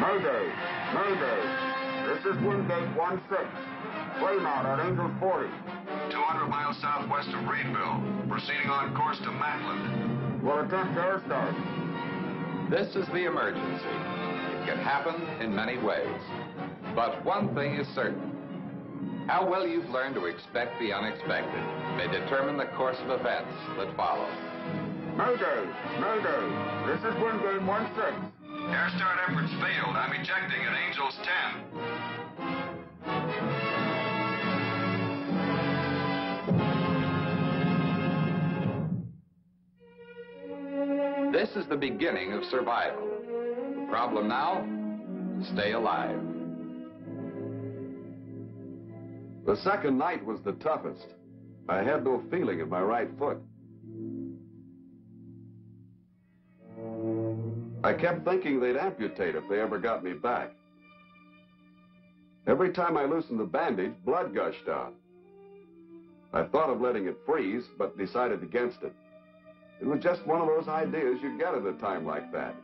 Mayday, Mayday. This is Wingate 16, Blaymont on Angel 40. 200 miles southwest of Rainville, proceeding on course to Matland. We'll attempt air start. This is the emergency. It can happen in many ways. But one thing is certain. How well you've learned to expect the unexpected may determine the course of events that follow. Mayday! Mayday! This is Wingate 16. Air start efforts failed. I'm ejecting at Angels 10. This is the beginning of survival. The problem now? Stay alive. The second night was the toughest. I had no feeling in my right foot. I kept thinking they'd amputate if they ever got me back. Every time I loosened the bandage, blood gushed out. I thought of letting it freeze, but decided against it. It was just one of those ideas you get at a time like that.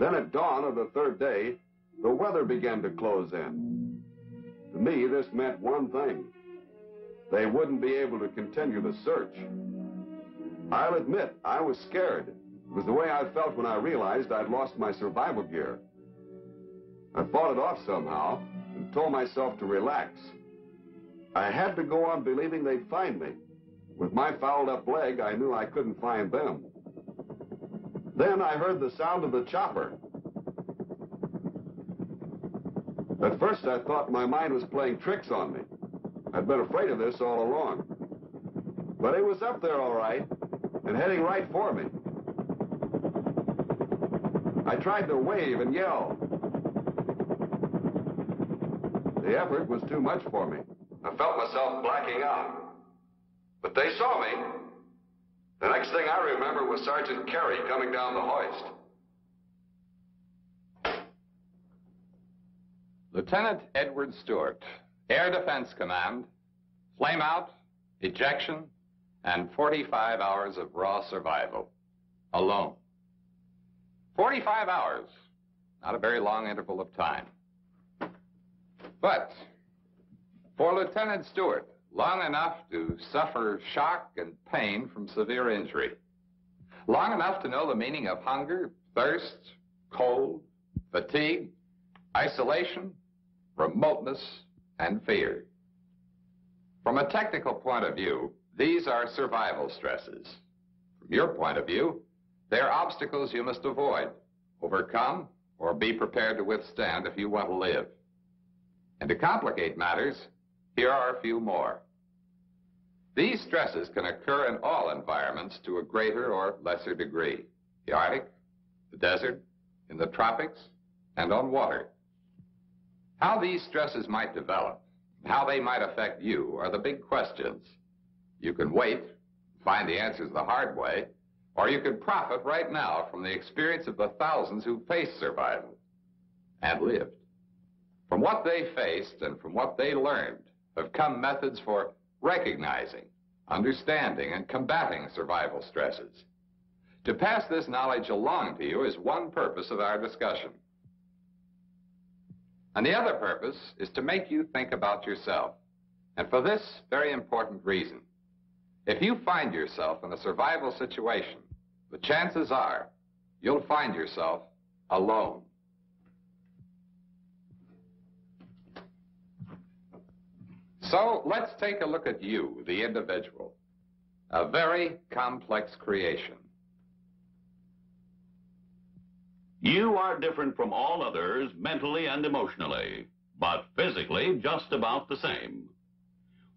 Then at dawn of the third day, the weather began to close in. To me, this meant one thing. They wouldn't be able to continue the search. I'll admit, I was scared. It was the way I felt when I realized I'd lost my survival gear. I fought it off somehow and told myself to relax. I had to go on believing they'd find me. With my fouled-up leg, I knew I couldn't find them. Then I heard the sound of the chopper. At first, I thought my mind was playing tricks on me. I'd been afraid of this all along. But it was up there all right, and heading right for me. I tried to wave and yell. The effort was too much for me. I felt myself blacking out. But they saw me. The next thing I remember was Sergeant Carey coming down the hoist. Lieutenant Edward Stewart, Air Defense Command, flame out, ejection, and 45 hours of raw survival, alone. 45 hours, not a very long interval of time. But for Lieutenant Stewart, long enough to suffer shock and pain from severe injury. Long enough to know the meaning of hunger, thirst, cold, fatigue, isolation, remoteness, and fear. From a technical point of view, these are survival stresses. From your point of view, they are obstacles you must avoid, overcome, or be prepared to withstand if you want to live. And to complicate matters, here are a few more. These stresses can occur in all environments to a greater or lesser degree. The Arctic, the desert, in the tropics, and on water. How these stresses might develop, how they might affect you, are the big questions. You can wait, find the answers the hard way, or you can profit right now from the experience of the thousands who faced survival and lived. From what they faced and from what they learned have come methods for recognizing, understanding, and combating survival stresses. To pass this knowledge along to you is one purpose of our discussion. And the other purpose is to make you think about yourself. And for this very important reason. If you find yourself in a survival situation, the chances are you'll find yourself alone. So let's take a look at you, the individual. A very complex creation. You are different from all others mentally and emotionally, but physically just about the same.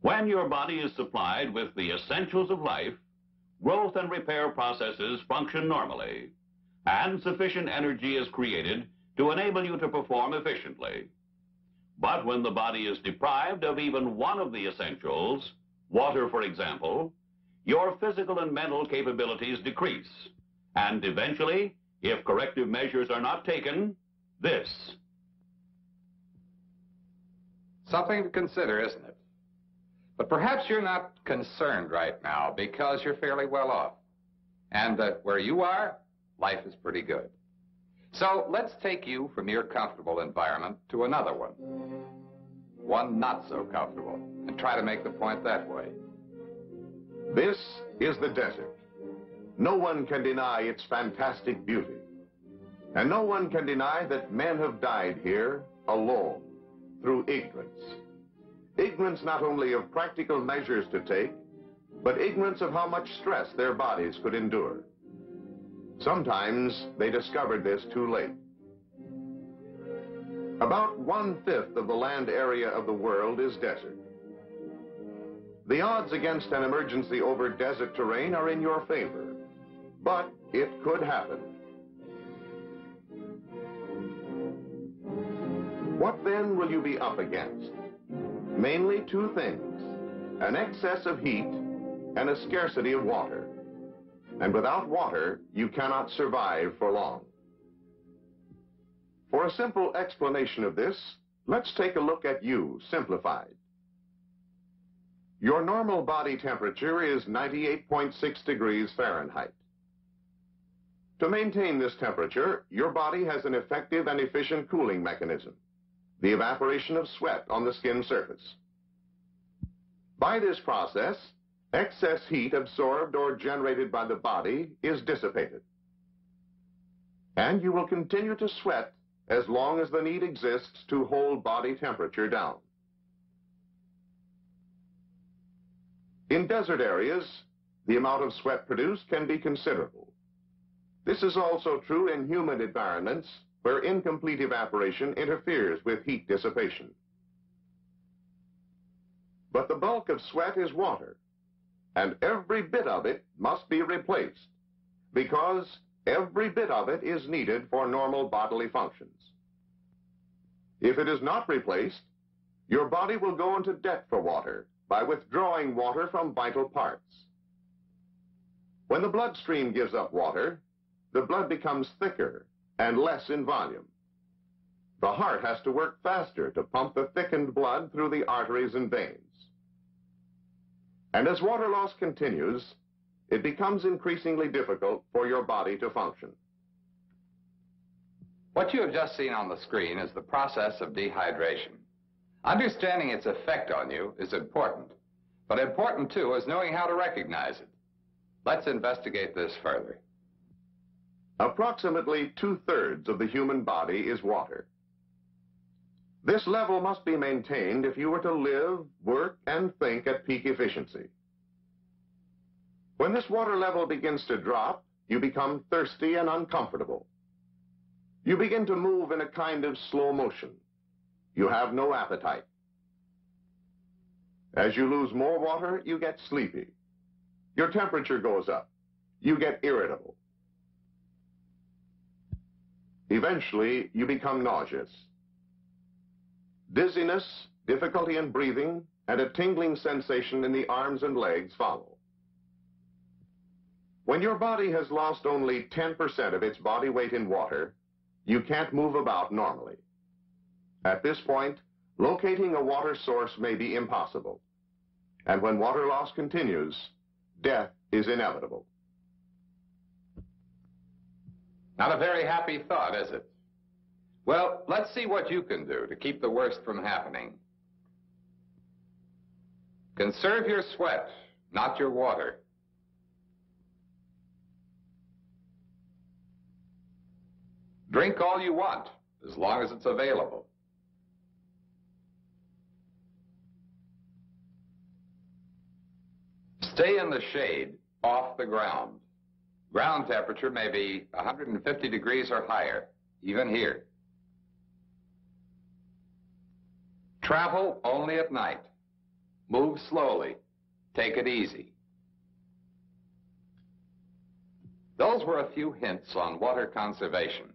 When your body is supplied with the essentials of life, growth and repair processes function normally, and sufficient energy is created to enable you to perform efficiently. But when the body is deprived of even one of the essentials, water for example, your physical and mental capabilities decrease, and eventually, if corrective measures are not taken, this. Something to consider, isn't it? But perhaps you're not concerned right now because you're fairly well off. And that where you are, life is pretty good. So let's take you from your comfortable environment to another one. One not so comfortable, and try to make the point that way. This is the desert. No one can deny its fantastic beauty. And no one can deny that men have died here alone through ignorance. Ignorance not only of practical measures to take, but ignorance of how much stress their bodies could endure. Sometimes they discovered this too late. About one-fifth of the land area of the world is desert. The odds against an emergency over desert terrain are in your favor, but it could happen. What then will you be up against? Mainly two things, an excess of heat and a scarcity of water. And without water, you cannot survive for long. For a simple explanation of this, let's take a look at you, simplified. Your normal body temperature is 98.6 degrees Fahrenheit. To maintain this temperature, your body has an effective and efficient cooling mechanism, the evaporation of sweat on the skin surface. By this process, excess heat absorbed or generated by the body is dissipated. And you will continue to sweat as long as the need exists to hold body temperature down. In desert areas, the amount of sweat produced can be considerable. This is also true in humid environments where incomplete evaporation interferes with heat dissipation. But the bulk of sweat is water, and every bit of it must be replaced, because every bit of it is needed for normal bodily functions. If it is not replaced, your body will go into debt for water by withdrawing water from vital parts. When the bloodstream gives up water, the blood becomes thicker and less in volume. The heart has to work faster to pump the thickened blood through the arteries and veins. And as water loss continues, it becomes increasingly difficult for your body to function. What you have just seen on the screen is the process of dehydration. Understanding its effect on you is important, but important too is knowing how to recognize it. Let's investigate this further. Approximately two-thirds of the human body is water. This level must be maintained if you were to live, work, and think at peak efficiency. When this water level begins to drop, you become thirsty and uncomfortable. You begin to move in a kind of slow motion. You have no appetite. As you lose more water, you get sleepy. Your temperature goes up. You get irritable. Eventually, you become nauseous. Dizziness, difficulty in breathing, and a tingling sensation in the arms and legs follow. When your body has lost only 10% of its body weight in water, you can't move about normally. At this point, locating a water source may be impossible. And when water loss continues, death is inevitable. Not a very happy thought, is it? Well, let's see what you can do to keep the worst from happening. Conserve your sweat, not your water. Drink all you want, as long as it's available. Stay in the shade, off the ground. Ground temperature may be 150 degrees or higher, even here. Travel only at night. Move slowly. Take it easy. Those were a few hints on water conservation,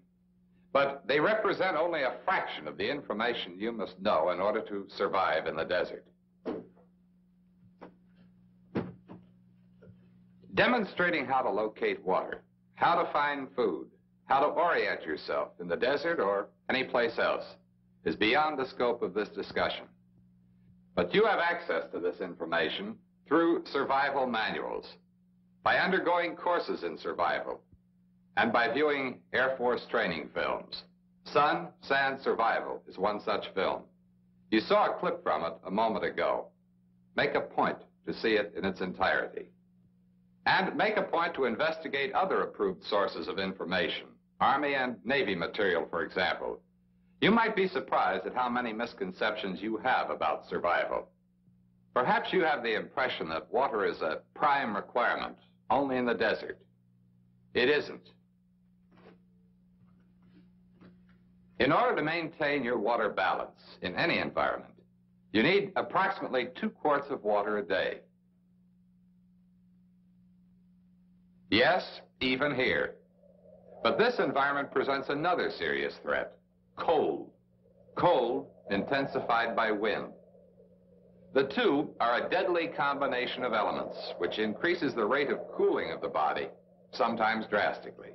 but they represent only a fraction of the information you must know in order to survive in the desert. Demonstrating how to locate water, how to find food, how to orient yourself in the desert or any place else is beyond the scope of this discussion. But you have access to this information through survival manuals, by undergoing courses in survival, and by viewing Air Force training films. Sun, Sand, Survival is one such film. You saw a clip from it a moment ago. Make a point to see it in its entirety. And make a point to investigate other approved sources of information, Army and Navy material, for example. You might be surprised at how many misconceptions you have about survival. Perhaps you have the impression that water is a prime requirement only in the desert. It isn't. In order to maintain your water balance in any environment, you need approximately 2 quarts of water a day. Yes, even here. But this environment presents another serious threat: cold. Cold intensified by wind. The two are a deadly combination of elements, which increases the rate of cooling of the body, sometimes drastically.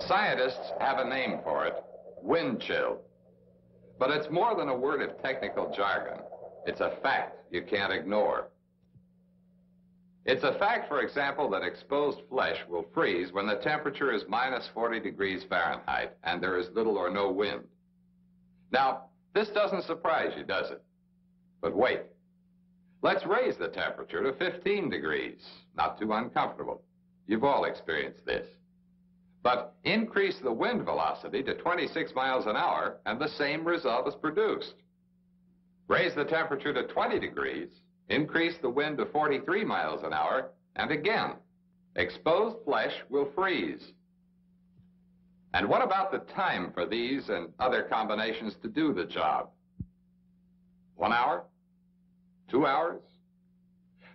Scientists have a name for it: wind chill. But it's more than a word of technical jargon. It's a fact you can't ignore. It's a fact, for example, that exposed flesh will freeze when the temperature is -40 degrees Fahrenheit and there is little or no wind. Now, this doesn't surprise you, does it? But wait, let's raise the temperature to 15 degrees. Not too uncomfortable. You've all experienced this. But increase the wind velocity to 26 miles an hour and the same result is produced. Raise the temperature to 20 degrees, increase the wind to 43 miles an hour, and again, exposed flesh will freeze. And what about the time for these and other combinations to do the job? 1 hour? 2 hours?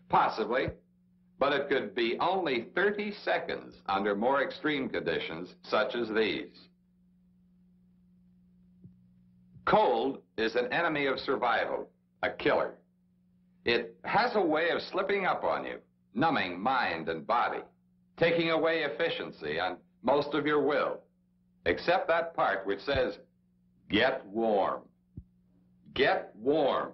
Possibly, but it could be only 30 seconds under more extreme conditions such as these. Cold is an enemy of survival, a killer. It has a way of slipping up on you, numbing mind and body, taking away efficiency and most of your will, except that part which says, "Get warm." Get warm.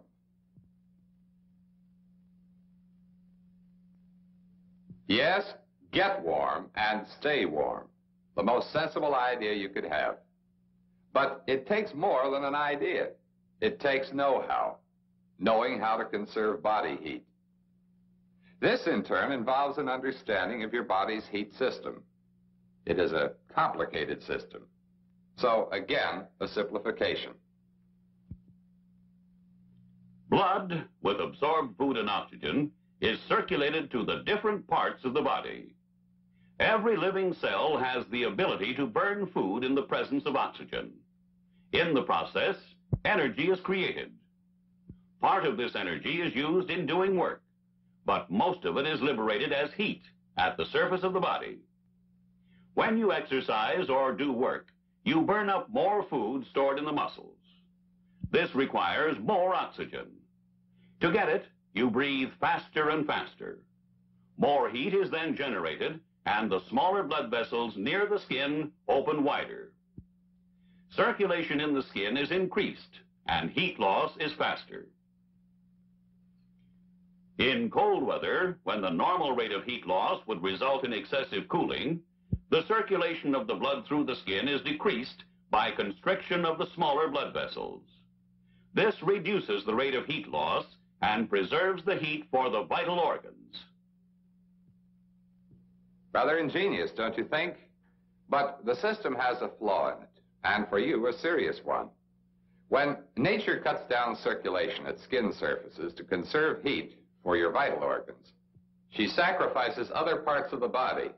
Yes, get warm and stay warm. The most sensible idea you could have. But it takes more than an idea. It takes know-how, knowing how to conserve body heat. This, in turn, involves an understanding of your body's heat system. It is a complicated system. So, again, a simplification. Blood, with absorbed food and oxygen, is circulated to the different parts of the body. Every living cell has the ability to burn food in the presence of oxygen. In the process, energy is created. Part of this energy is used in doing work, but most of it is liberated as heat at the surface of the body. When you exercise or do work, you burn up more food stored in the muscles. This requires more oxygen. To get it, you breathe faster and faster. More heat is then generated, and the smaller blood vessels near the skin open wider. Circulation in the skin is increased, and heat loss is faster. In cold weather, when the normal rate of heat loss would result in excessive cooling, the circulation of the blood through the skin is decreased by constriction of the smaller blood vessels. This reduces the rate of heat loss and preserves the heat for the vital organs. Rather ingenious, don't you think? But the system has a flaw in it, and for you, a serious one. When nature cuts down circulation at skin surfaces to conserve heat for your vital organs, she sacrifices other parts of the body,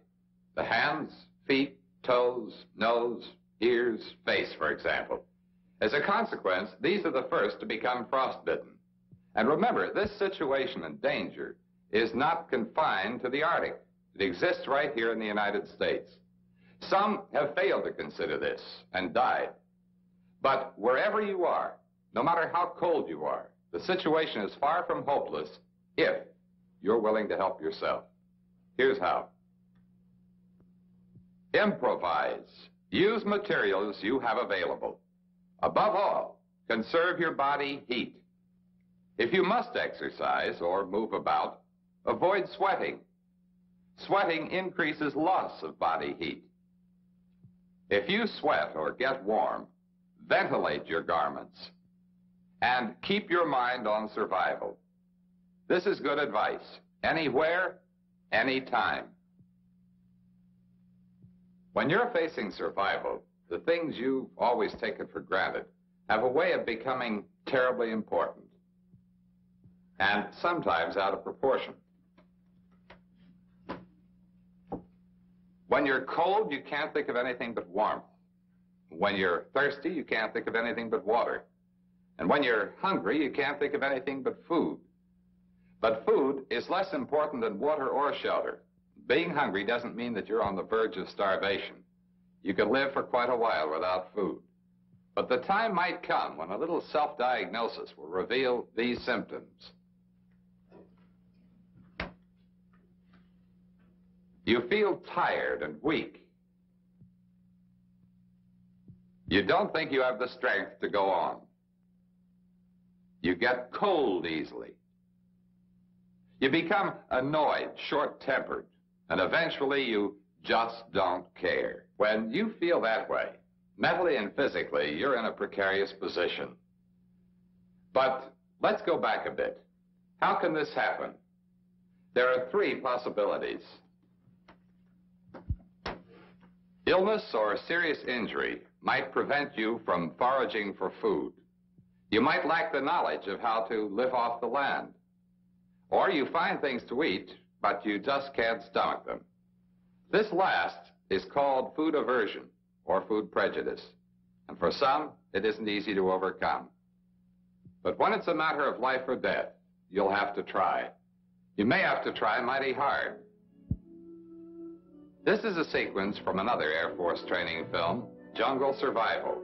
the hands, feet, toes, nose, ears, face, for example. As a consequence, these are the first to become frostbitten. And remember, this situation and danger is not confined to the Arctic. It exists right here in the United States. Some have failed to consider this and died. But wherever you are, no matter how cold you are, the situation is far from hopeless if you're willing to help yourself. Here's how. Improvise. Use materials you have available. Above all, conserve your body heat. If you must exercise or move about, avoid sweating. Sweating increases loss of body heat If you sweat or get warm, ventilate your garments and keep your mind on survival. This is good advice, anywhere, anytime. When you're facing survival, the things you've always taken for granted have a way of becoming terribly important, and sometimes out of proportion. When you're cold, you can't think of anything but warmth. When you're thirsty, you can't think of anything but water. And when you're hungry, you can't think of anything but food. But food is less important than water or shelter. Being hungry doesn't mean that you're on the verge of starvation. You can live for quite a while without food. But the time might come when a little self-diagnosis will reveal these symptoms. You feel tired and weak. You don't think you have the strength to go on. You get cold easily. You become annoyed, short-tempered, and eventually you just don't care. When you feel that way, mentally and physically, you're in a precarious position. But let's go back a bit. How can this happen? There are three possibilities. Illness or serious injury might prevent you from foraging for food. You might lack the knowledge of how to live off the land. Or you find things to eat, but you just can't stomach them. This last is called food aversion or food prejudice. And for some, it isn't easy to overcome. But when it's a matter of life or death, you'll have to try. You may have to try mighty hard. This is a sequence from another Air Force training film, Jungle Survival.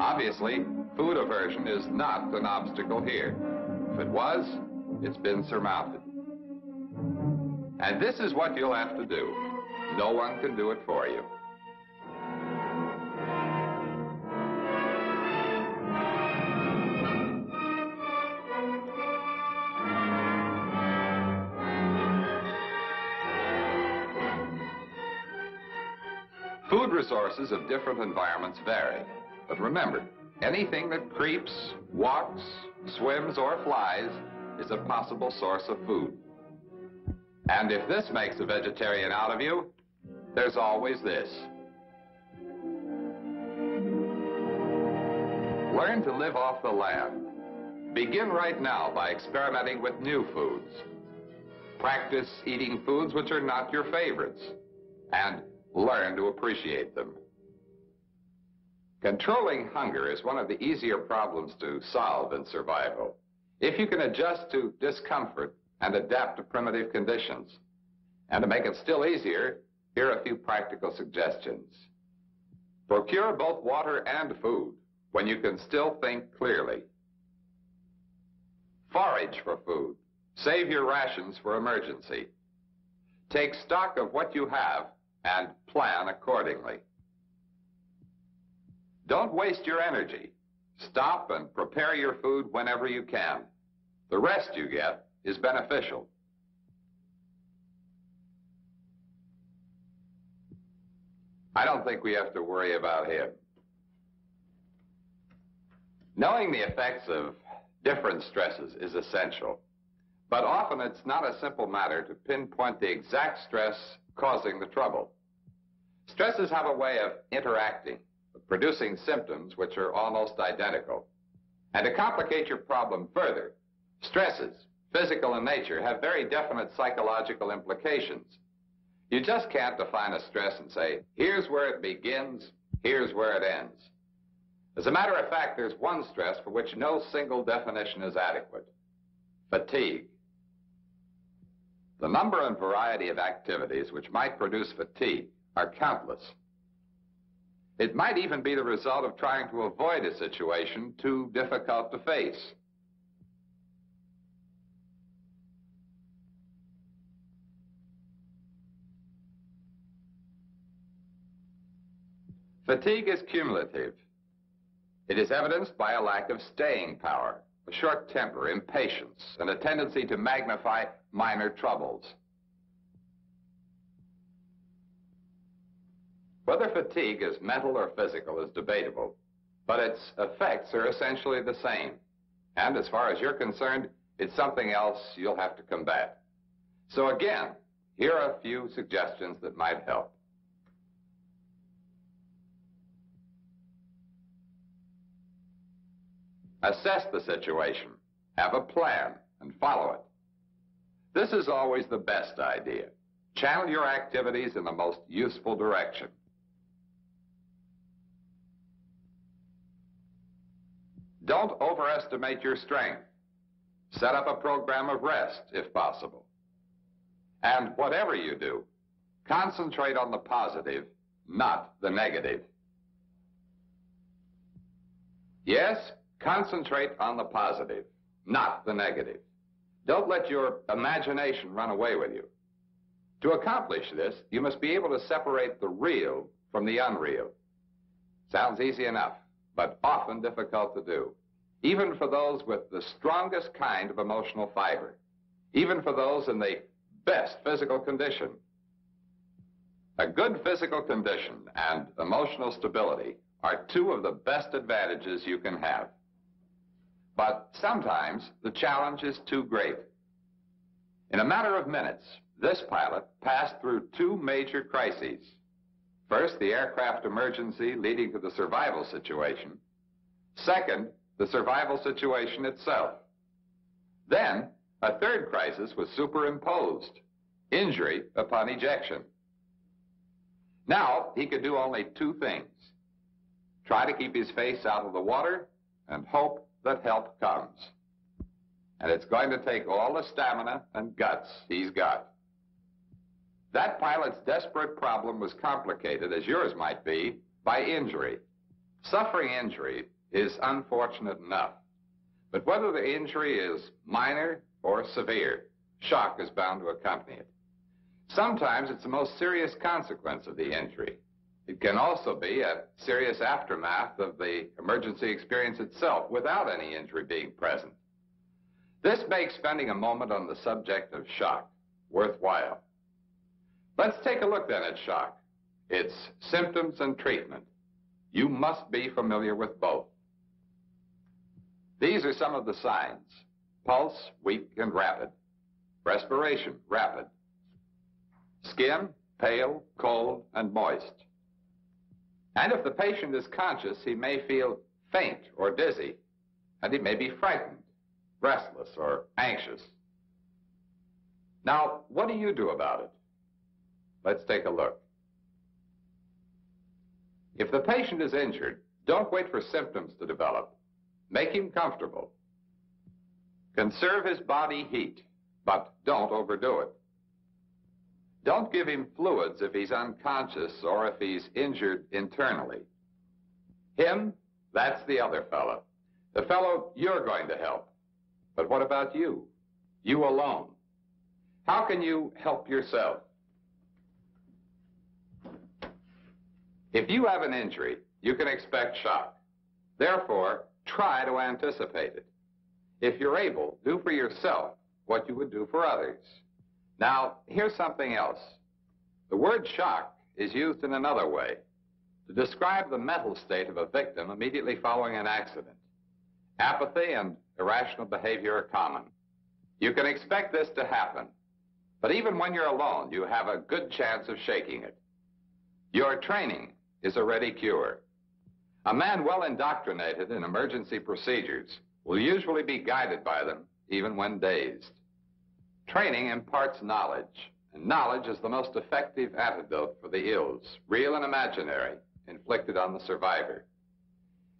Obviously, food aversion is not an obstacle here. If it was, it's been surmounted. And this is what you'll have to do. No one can do it for you. Food resources of different environments vary. But remember, anything that creeps, walks, swims, or flies is a possible source of food. And if this makes a vegetarian out of you, there's always this. Learn to live off the land. Begin right now by experimenting with new foods. Practice eating foods which are not your favorites, and learn to appreciate them. Controlling hunger is one of the easier problems to solve in survival, if you can adjust to discomfort and adapt to primitive conditions. And to make it still easier, here are a few practical suggestions. Procure both water and food when you can still think clearly. Forage for food. Save your rations for emergency. Take stock of what you have and plan accordingly. Don't waste your energy. Stop and prepare your food whenever you can. The rest you get is beneficial. I don't think we have to worry about him. Knowing the effects of different stresses is essential, but often it's not a simple matter to pinpoint the exact stress causing the trouble. Stresses have a way of interacting, producing symptoms which are almost identical. And to complicate your problem further, stresses, physical in nature, have very definite psychological implications. You just can't define a stress and say, here's where it begins, here's where it ends. As a matter of fact, there's one stress for which no single definition is adequate: fatigue. The number and variety of activities which might produce fatigue are countless. It might even be the result of trying to avoid a situation too difficult to face. Fatigue is cumulative. It is evidenced by a lack of staying power, a short temper, impatience, and a tendency to magnify minor troubles. Whether fatigue is mental or physical is debatable, but its effects are essentially the same. And as far as you're concerned, it's something else you'll have to combat. So again, here are a few suggestions that might help. Assess the situation, have a plan, and follow it. This is always the best idea. Channel your activities in the most useful direction. Don't overestimate your strength. Set up a program of rest, if possible. And whatever you do, concentrate on the positive, not the negative. Yes? Concentrate on the positive, not the negative. Don't let your imagination run away with you. To accomplish this, you must be able to separate the real from the unreal. Sounds easy enough, but often difficult to do, even for those with the strongest kind of emotional fiber, even for those in the best physical condition. A good physical condition and emotional stability are two of the best advantages you can have. But sometimes the challenge is too great. In a matter of minutes, this pilot passed through two major crises. First, the aircraft emergency leading to the survival situation. Second, the survival situation itself. Then, a third crisis was superimposed, injury upon ejection. Now, he could do only two things. Try to keep his face out of the water and hope that help comes. And it's going to take all the stamina and guts he's got. That pilot's desperate problem was complicated, as yours might be, by injury. Suffering injury is unfortunate enough, but whether the injury is minor or severe, shock is bound to accompany it. Sometimes it's the most serious consequence of the injury. It can also be a serious aftermath of the emergency experience itself without any injury being present. This makes spending a moment on the subject of shock worthwhile. Let's take a look then at shock, its symptoms and treatment. You must be familiar with both. These are some of the signs: pulse, weak and rapid; respiration, rapid; skin, pale, cold, and moist. And if the patient is conscious, he may feel faint or dizzy, and he may be frightened, restless, or anxious. Now, what do you do about it? Let's take a look. If the patient is injured, don't wait for symptoms to develop. Make him comfortable. Conserve his body heat, but don't overdo it. Don't give him fluids if he's unconscious or if he's injured internally. Him, that's the other fellow. The fellow you're going to help. But what about you? You alone. How can you help yourself? If you have an injury, you can expect shock. Therefore, try to anticipate it. If you're able, do for yourself what you would do for others. Now, here's something else. The word shock is used in another way, to describe the mental state of a victim immediately following an accident. Apathy and irrational behavior are common. You can expect this to happen, but even when you're alone, you have a good chance of shaking it. Your training is a ready cure. A man well indoctrinated in emergency procedures will usually be guided by them, even when dazed. Training imparts knowledge, and knowledge is the most effective antidote for the ills, real and imaginary, inflicted on the survivor.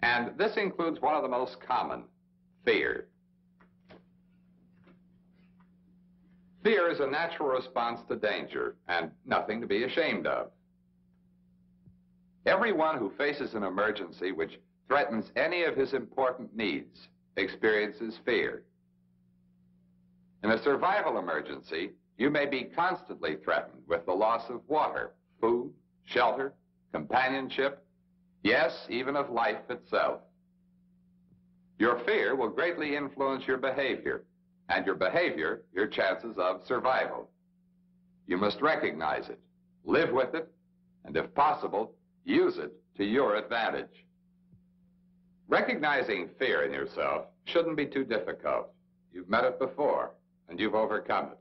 And this includes one of the most common, fear. Fear is a natural response to danger, and nothing to be ashamed of. Everyone who faces an emergency which threatens any of his important needs experiences fear. In a survival emergency, you may be constantly threatened with the loss of water, food, shelter, companionship, yes, even of life itself. Your fear will greatly influence your behavior, and your behavior, your chances of survival. You must recognize it, live with it, and if possible, use it to your advantage. Recognizing fear in yourself shouldn't be too difficult. You've met it before, and you've overcome it.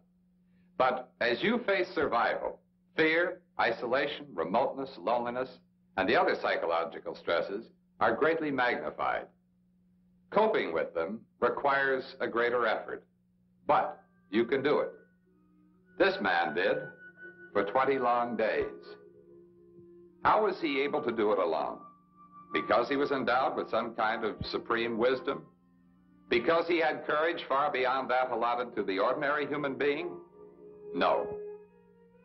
But as you face survival, fear, isolation, remoteness, loneliness, and the other psychological stresses are greatly magnified. Coping with them requires a greater effort, but you can do it. This man did for 20 long days. How was he able to do it alone? Because he was endowed with some kind of supreme wisdom? Because he had courage far beyond that allotted to the ordinary human being? No.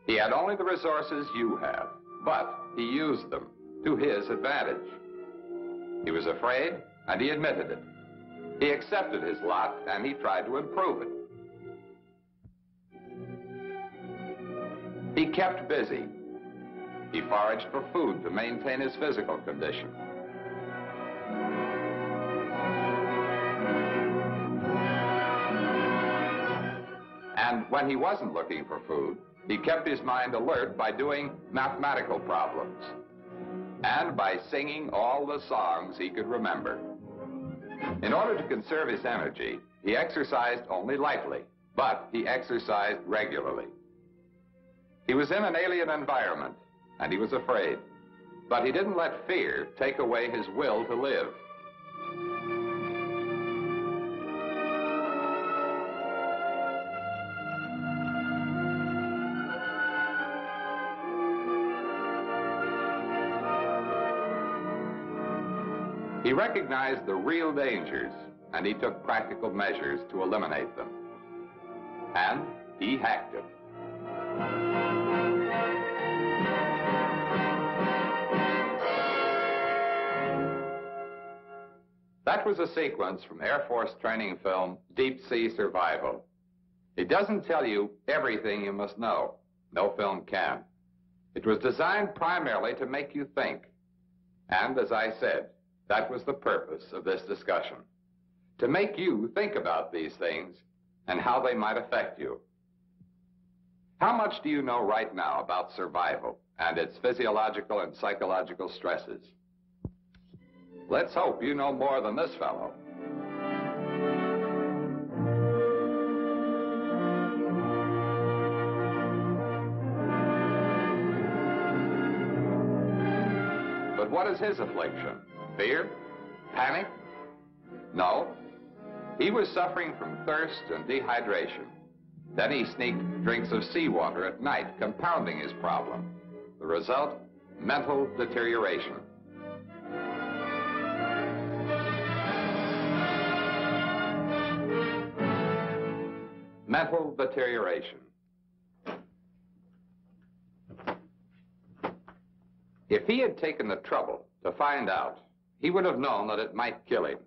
He had only the resources you have, but he used them to his advantage. He was afraid, and he admitted it. He accepted his lot, and he tried to improve it. He kept busy. He foraged for food to maintain his physical condition. And when he wasn't looking for food, he kept his mind alert by doing mathematical problems and by singing all the songs he could remember. In order to conserve his energy, he exercised only lightly, but he exercised regularly. He was in an alien environment, and he was afraid, but he didn't let fear take away his will to live. He recognized the real dangers, and he took practical measures to eliminate them. And he hacked it. That was a sequence from Air Force training film, Deep Sea Survival. It doesn't tell you everything you must know. No film can. It was designed primarily to make you think. And as I said, that was the purpose of this discussion, to make you think about these things and how they might affect you. How much do you know right now about survival and its physiological and psychological stresses? Let's hope you know more than this fellow. But what is his affliction? Fear? Panic? No. He was suffering from thirst and dehydration. Then he sneaked drinks of seawater at night, compounding his problem. The result? Mental deterioration. Mental deterioration. If he had taken the trouble to find out, he would have known that it might kill him.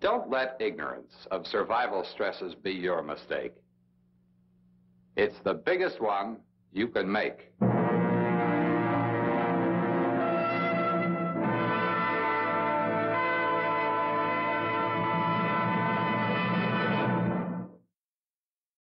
Don't let ignorance of survival stresses be your mistake. It's the biggest one you can make.